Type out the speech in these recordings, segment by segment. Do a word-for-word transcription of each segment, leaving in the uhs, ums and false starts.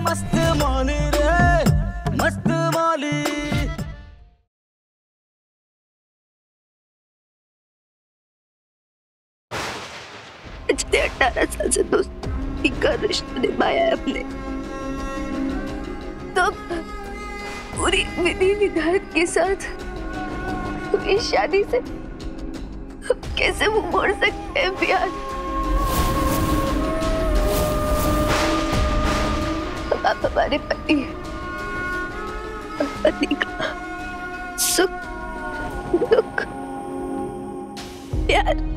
मस्त मौली रे, मस्त मौली। अठारह साल से दोस्ती का रिश्ता निभाया है अपने, तब पूरी विधि विधायक के साथ अपनी शादी से अब कैसे वो मोड़ सकते हैं प्यार। अब आप हमारे पति हैं, पति का सुख दुख प्यार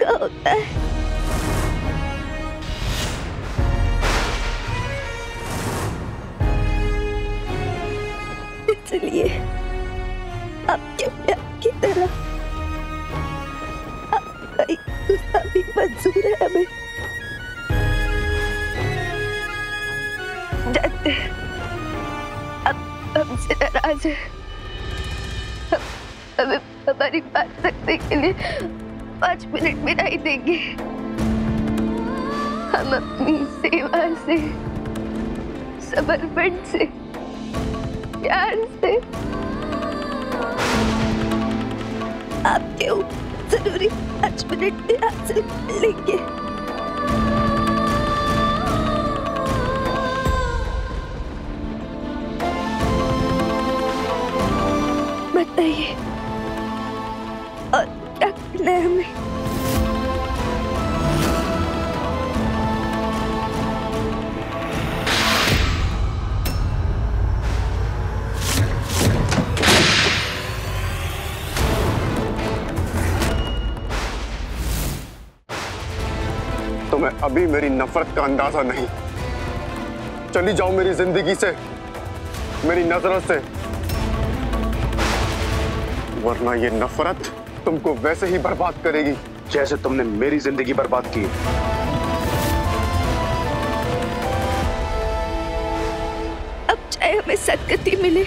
का होता है। इसलिए आपके प्यार की तरह आपका एक गुस्सा भी मंजूर है हमें। जानते हैं आप हमसे नाराज है, हमें हमारी बात रखने के लिए पाँच मिनट में नहीं देंगे। हम अपनी सेवा से, समर्पण से, प्यार से आपके जरूरी पाँच मिनट में हासिल कर लेंगे। बताइए और क्या करना है हमें? तुम्हें अभी मेरी नफरत का अंदाजा नहीं। चली जाओ मेरी जिंदगी से, मेरी नजरों से, वरना ये नफरत तुमको वैसे ही बर्बाद करेगी जैसे तुमने मेरी जिंदगी बर्बाद की। अब चाहे हमें सदगति मिले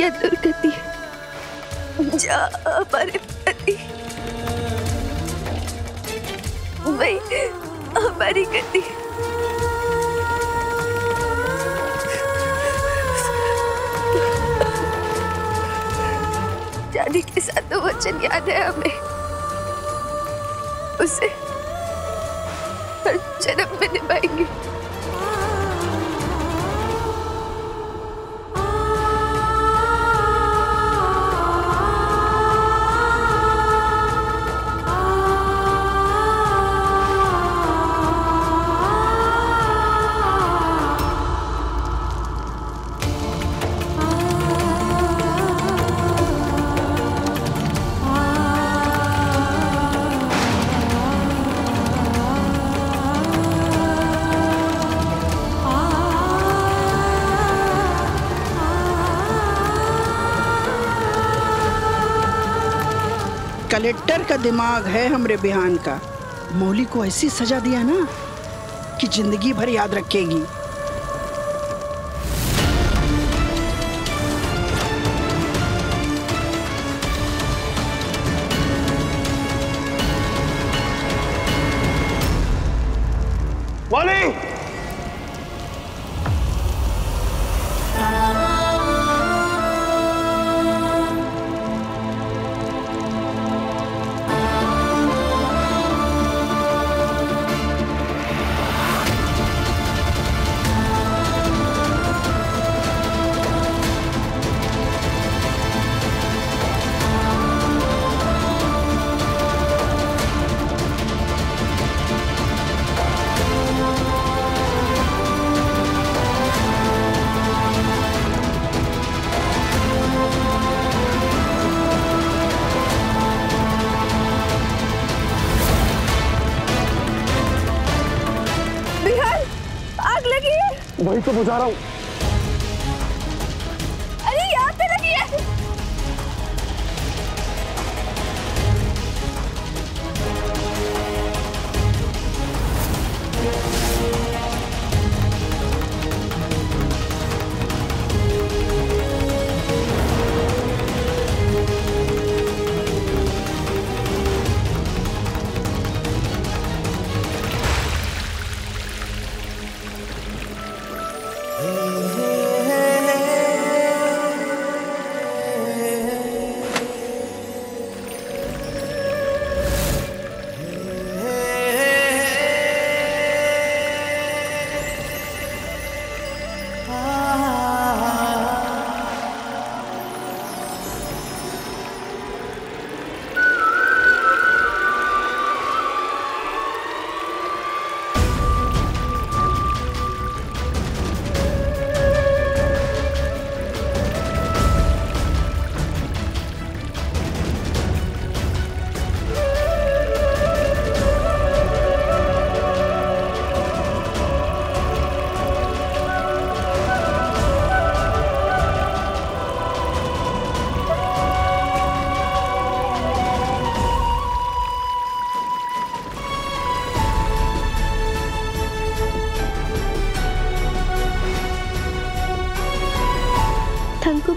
या दुर्गति, जा हमारे पति वही हमारी गति। शादी के साथ वो वचन याद है हमें, उसे हर जन्म में निभाएंगे। कलेक्टर का दिमाग है हमरे बिहान का। मौली को ऐसी सजा दिया ना कि जिंदगी भर याद रखेगी। मौली, वही तो बुझा रहा हूँ। अरे यहाँ पे लगी है।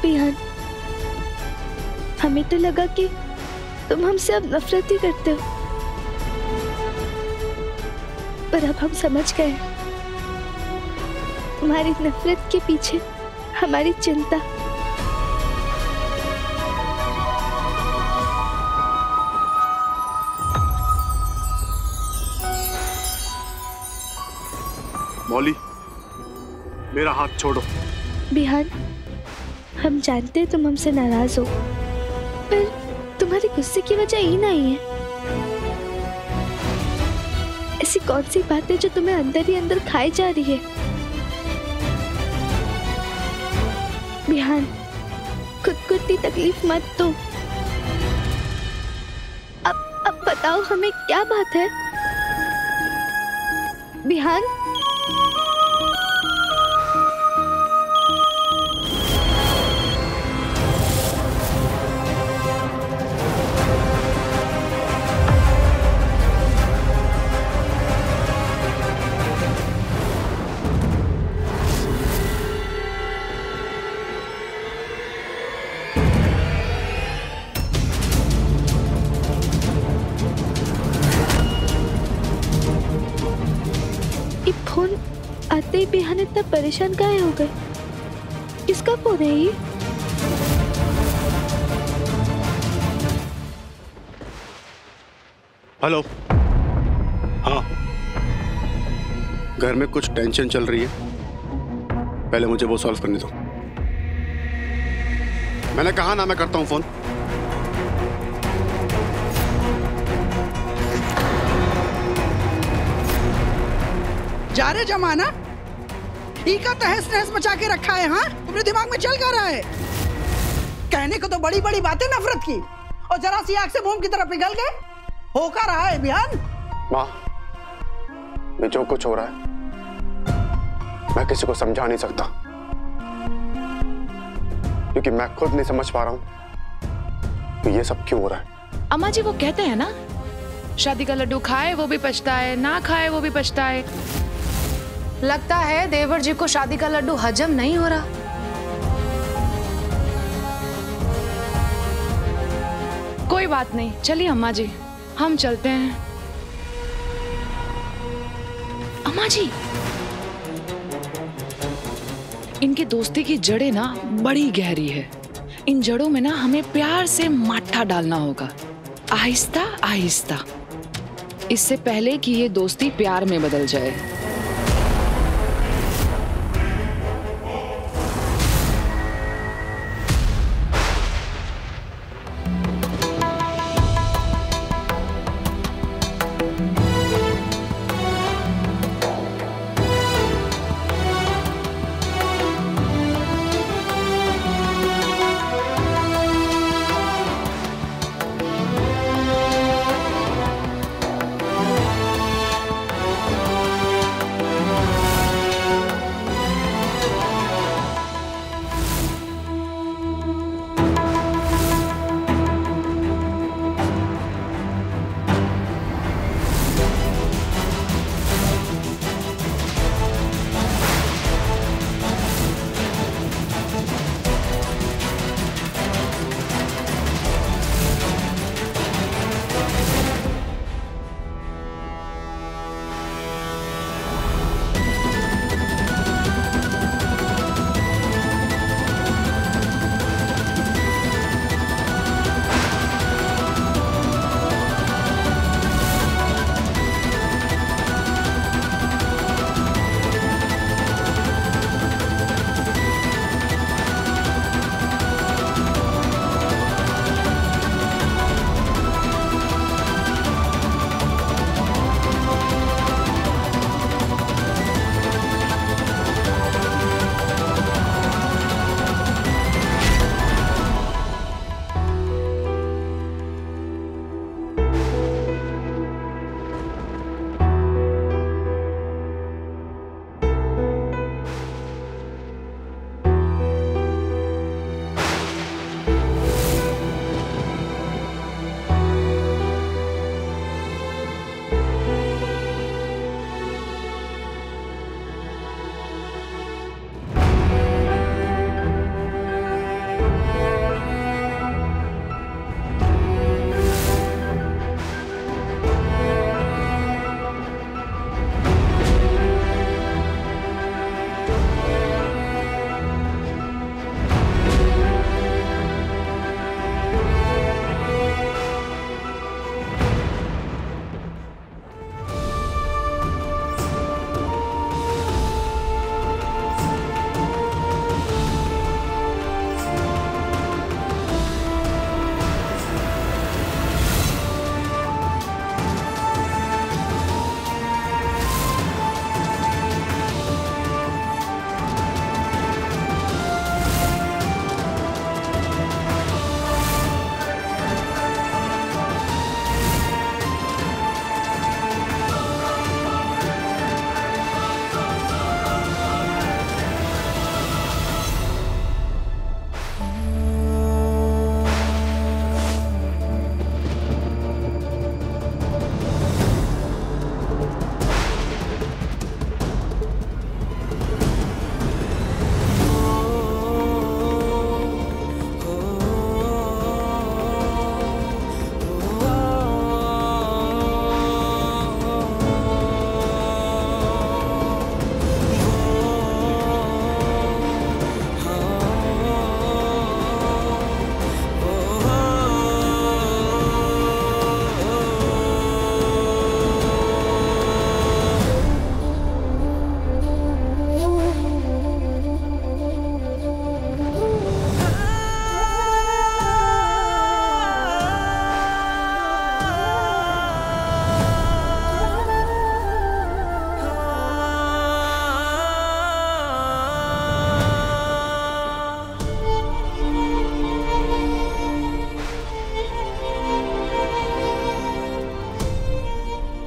बिहान, हमें तो लगा कि तुम हमसे अब नफरत ही करते हो, पर अब हम समझ गए तुम्हारी नफरत के पीछे हमारी चिंता। मौली, मेरा हाथ छोड़ो। बिहान, हम जानते हैं तुम हमसे नाराज हो, पर तुम्हारे गुस्से की वजह ही नहीं है। ऐसी कौन सी बात है जो तुम्हें अंदर ही अंदर खाई जा रही है? बिहान, खुद को इतनी तकलीफ मत दो। अब अब बताओ हमें क्या बात है? बिहान, फोन आते ही बिहान इतना परेशान काहे हो गए? किसका फोन है ये? हेलो। हाँ, घर में कुछ टेंशन चल रही है, पहले मुझे वो सॉल्व करने दो। मैंने कहा ना मैं करता हूँ फोन। जा रहे जमाना, टीका तहस नहस मचा के रखा है। हाँ, तुमने दिमाग में चल कर रहा है। कहने को तो बड़ी बड़ी बातें नफरत की, और जरा सी आग से भूम की तरफ पिघल गए। होकर रहा है बिहान। माँ, ये जो कुछ हो रहा है मैं किसी को समझा नहीं सकता, क्योंकि मैं खुद नहीं समझ पा रहा हूँ तो ये सब क्यों हो रहा है। अम्मा जी वो कहते हैं ना, शादी का लड्डू खाए वो भी पछताए, ना खाए वो भी पछताए। लगता है देवर जी को शादी का लड्डू हजम नहीं हो रहा। कोई बात नहीं, चलिए अम्मा जी हम चलते हैं। अम्मा जी, इनकी दोस्ती की जड़ें ना बड़ी गहरी है। इन जड़ों में ना हमें प्यार से माठा डालना होगा, आहिस्ता आहिस्ता, इससे पहले कि ये दोस्ती प्यार में बदल जाए।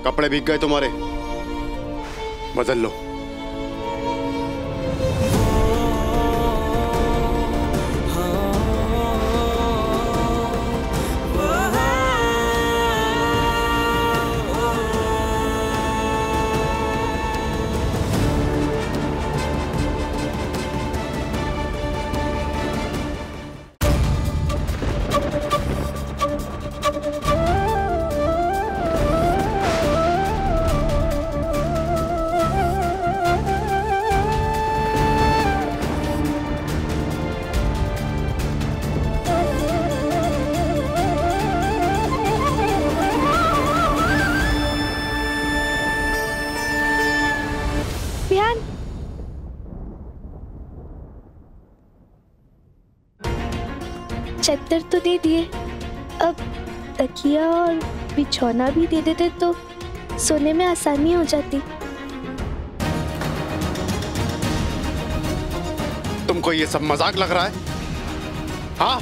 कपड़े भीग गए तुम्हारे, बदल लो। चद्दर तो दे दिए, अब तकिया और बिछौना भी दे देते तो सोने में आसानी हो जाती। तुमको ये सब मजाक लग रहा है? हाँ?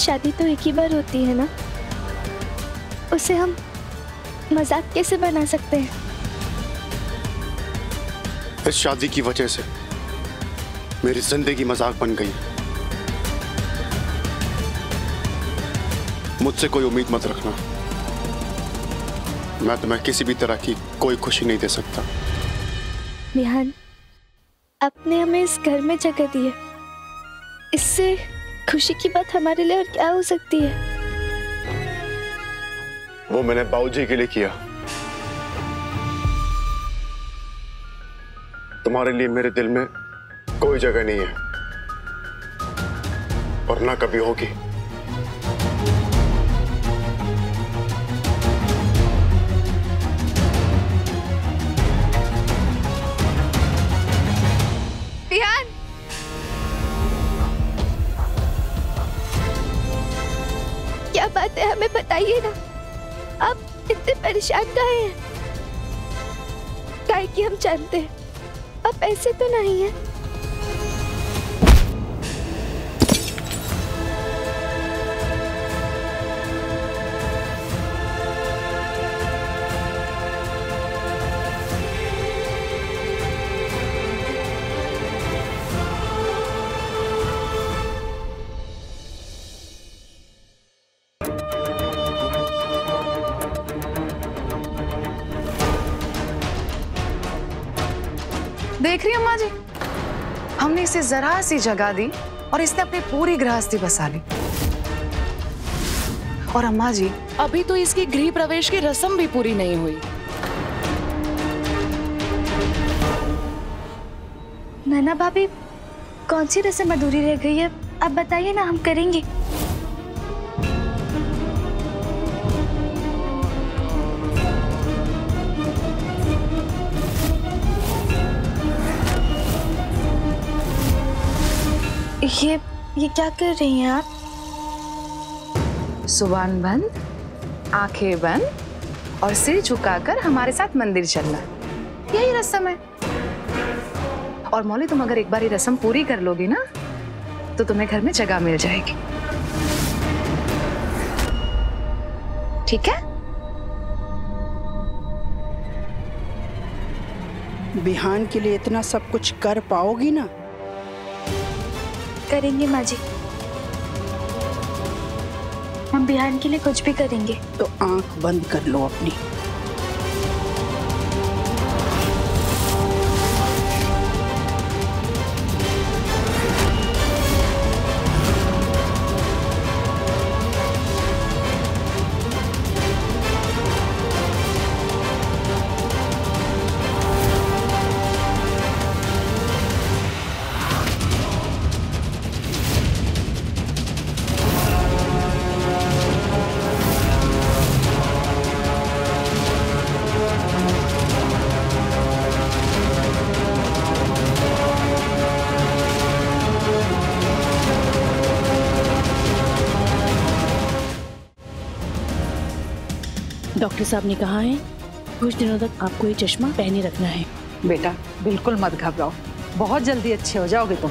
शादी तो एक ही बार होती है ना, उसे हम मजाक कैसे बना सकते हैं? इस शादी की वजह से मेरी जिंदगी मजाक बन गई। मुझसे कोई उम्मीद मत रखना, मैं तुम्हें किसी भी तरह की कोई खुशी नहीं दे सकता। निहान, आपने हमें इस घर में जगह दी है, इससे खुशी की बात हमारे लिए और क्या हो सकती है? वो मैंने बाबूजी के लिए किया, तुम्हारे लिए मेरे दिल में कोई जगह नहीं है और ना कभी होगी। बात है, हमें बताइए ना, आप इतने परेशान काहे हैं? काहे कि हम जानते हैं आप ऐसे तो नहीं हैं। देख रही अम्मा जी, हमने इसे जरा सी जगह दी और इसने अपनी पूरी गृहस्थी बसा ली। और अम्मा जी, अभी तो इसकी गृह प्रवेश की रस्म भी पूरी नहीं हुई। नैना भाभी, कौन सी रस्म अधूरी रह गई है? आप बताइए ना, हम करेंगे। ये ये क्या कर रही हैं आप? जुबान बंद, आंखें बंद और सिर झुकाकर हमारे साथ मंदिर चलना, यही रस्म है। और मौली, तुम अगर एक बार ये रस्म पूरी कर लोगी ना तो तुम्हें घर में जगह मिल जाएगी, ठीक है? बिहान के लिए इतना सब कुछ कर पाओगी ना? करेंगे माँ जी, हम बिहान के लिए कुछ भी करेंगे। तो आंख बंद कर लो अपनी। डॉक्टर साहब ने कहा है कुछ दिनों तक आपको ये चश्मा पहने रखना है। बेटा बिल्कुल मत घबराओ, बहुत जल्दी अच्छे हो जाओगे तुम।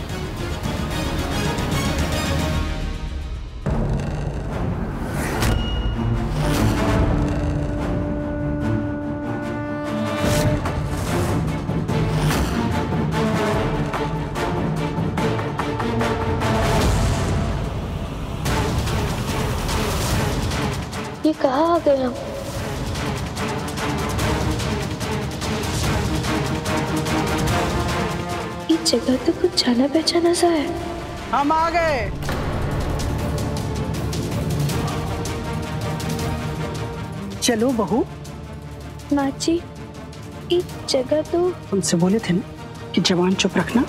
ये कहाँ आ गए हम? जगह तो कुछ जाना पहचाना सा है। हम आ गए। चलो बहू। माँ जी, इस जगह तो तुमसे बोले थे ना कि जवान चुप रखना।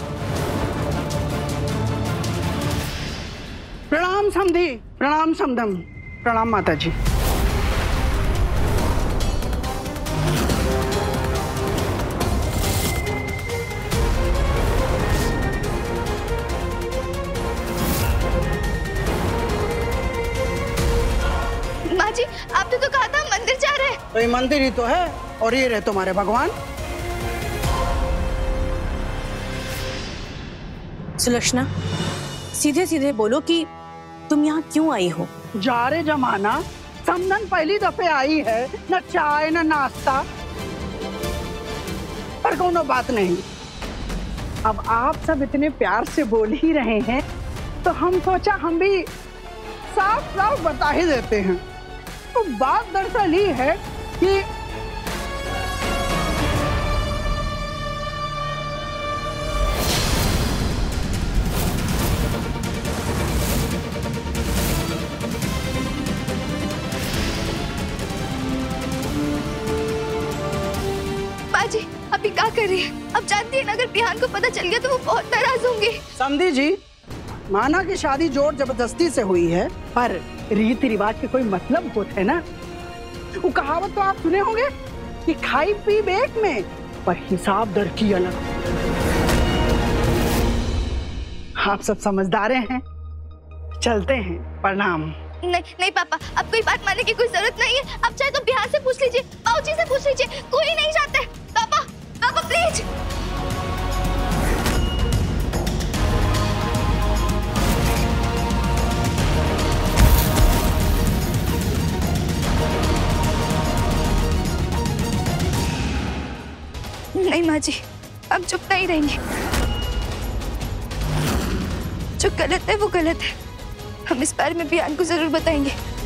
प्रणाम समधी, प्रणाम समधम, प्रणाम माता जी। आपने तो कहा था मंदिर जा रहे हैं। तो ये मंदिर ही तो है, और ये रहे तुम्हारे भगवान। सुलक्षणा, सीधे सीधे बोलो कि तुम यहाँ क्यों आई हो? जा रहे जमाना, समधन पहली दफे आई है, न चाय न नाश्ता, पर कोनो बात नहीं। अब आप सब इतने प्यार से बोल ही रहे हैं तो हम सोचा हम भी साफ साफ बता ही देते हैं। तो बात दरअसल ये है कि बाजी अभी क्या कर रही है? अब जानती है ना, अगर बिहान को पता चल गया तो वो बहुत नाराज होंगे। समधी जी, माना कि शादी जोर जबरदस्ती से हुई है, पर रीति रिवाज के कोई मतलब होता है ना। वो कहावत तो आप सुने होंगे कि खाई पी बेक में, पर हिसाब दर की अलग। आप सब समझदार हैं, चलते हैं। प्रणाम। नहीं नहीं पापा, अब कोई बात मानने की कोई जरूरत नहीं है। अब चाहे तो बिहार से पूछ लीजिए, बाबूजी से पूछ लीजिए, कोई नहीं जाता। पापा पापा प्लीज। नहीं माँ जी, अब चुप नहीं रहेंगे। जो गलत है वो गलत है, हम इस बारे में बिहान को जरूर बताएंगे।